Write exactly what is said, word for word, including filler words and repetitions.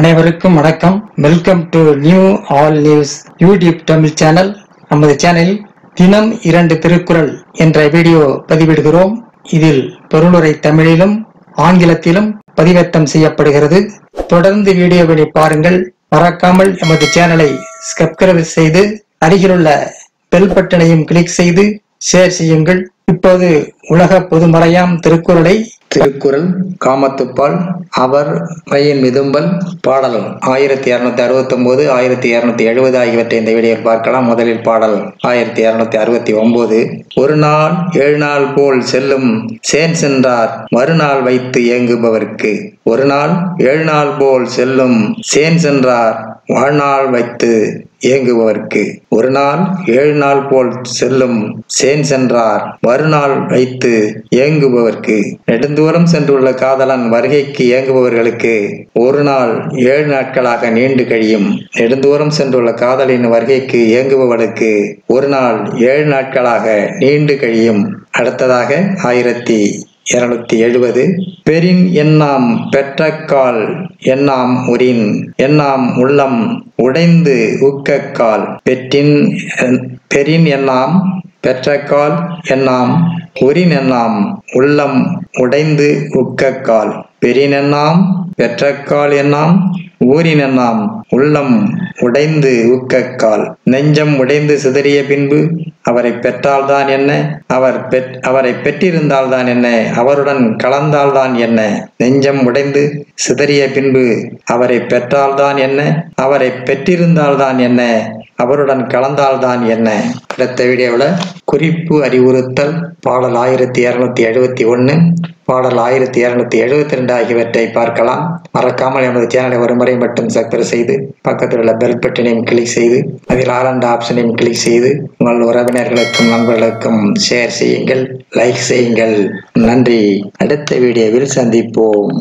அனைவருக்கும் வணக்கம். Welcome to new all news YouTube Tamil channel. நமது சேனலில் தினம் இரண்டு திருக்குறள் என்ற வீடியோ பதிவிடுகிறோம். இதில் பொருளுரை தமிழிலும் ஆங்கிலத்திலும் பதிவேற்றம் செய்யப்படுகிறது. தொடர்ந்து வீடியோவை பாருங்கள். மறக்காமல் எமது சேனலை சப்ஸ்கிரைப் செய்து அருகிலுள்ள பெல் பட்டனையும் கிளிக் செய்து ஷேர் செய்யுங்கள். இப்போது உலக பொதுமறையாம் திருக்குறளை திருக்குறள் காமத்துப்பால் அவர் பையன் மிதும்பல் பாடல் ஆயிரத்தி இருநூத்தி அறுபத்தி ஒன்பது ஆயிரத்தி இருநூத்தி எழுபது ஆகியவற்றை இந்த வீடியோவில் பார்க்கலாம். முதலில் பாடல் ஆயிரத்தி இருநூத்தி அறுபத்தி ஒன்பது. ஒரு நாள் ஏழு நாள் போல் செல்லும் சேன் சென்றார் மறுநாள் வைத்து இயங்குபவர்க்கு. ஒரு நாள் ஏழு நாள் போல் செல்லும் சேன் சென்றார் வாழ்நாள் வைத்து இயங்குபவர்க்கு. ஒரு நாள் ஏழு நாள் போல் செல்லும் சேன் சென்றார் மறுநாள் வைத்து இயங்குபவர்க்கு. நெடுந்தூரம் சென்றுள்ள காதலன் வருகைக்கு இயங்குபவர்களுக்கு ஒரு நாள் ஏழு நாட்களாக நீண்டு கழியும். நெடுந்தூரம் சென்றுள்ள காதலின் வருகைக்கு இயங்குபவர்களுக்கு ஒரு நாள் ஏழு நாட்களாக நீண்டு கழியும். அடுத்ததாக ஆயிரத்தி இருநூத்தி எழுபது. பெரின் எண்ணாம் பெற்றக்கால் எண்ணாம் உரின் எண்ணாம் உள்ளம் உடைந்து உக்கக்கால். பெற்றின் பெரின் எண்ணாம் பெற்றக்கால் எண்ணாம் உரின் எண்ணாம் உள்ளம் உடைந்து உக்கக்கால். பெரின் எண்ணாம் பெற்றக்கால் எண்ணாம் ஊரின் எண்ணாம் உள்ளம் உடைந்து உக்கக்கால். நெஞ்சம் உடைந்து சிதறிய பின்பு அவரை பெற்றால்தான் என்ன, அவர் பெற் அவரை பெற்றிருந்தால்தான் என்ன, அவருடன் கலந்தால்தான் என்ன. நெஞ்சம் உடைந்து சிதறிய பின்பு அவரை பெற்றால்தான் என்ன, அவரை பெற்றிருந்தால்தான் என்ன, அவருடன் கலந்தால்தான் என்ன. அடுத்த வீடியோவில் குறிப்பு அறிவுறுத்தல் பாடல் ஆயிரத்தி இருநூத்தி எழுபத்தி ஒன்று பாடல் ஆயிரத்தி இருநூத்தி எழுபத்தி ரெண்டு ஆகியவற்றை பார்க்கலாம். மறக்காமல் எமது சேனலை ஒரு முறை மட்டும் சப்ஸ்கிரைப் செய்து பக்கத்தில் உள்ள பெல் பட்டனையும் கிளிக் செய்து அதில் ஆல் அண்ட் ஆப்ஷனையும் கிளிக் செய்து உங்கள் உறவினர்களுக்கும் நண்பர்களுக்கும் ஷேர் செய்யுங்கள், லைக் செய்யுங்கள். நன்றி. அடுத்த வீடியோவில் சந்திப்போம்.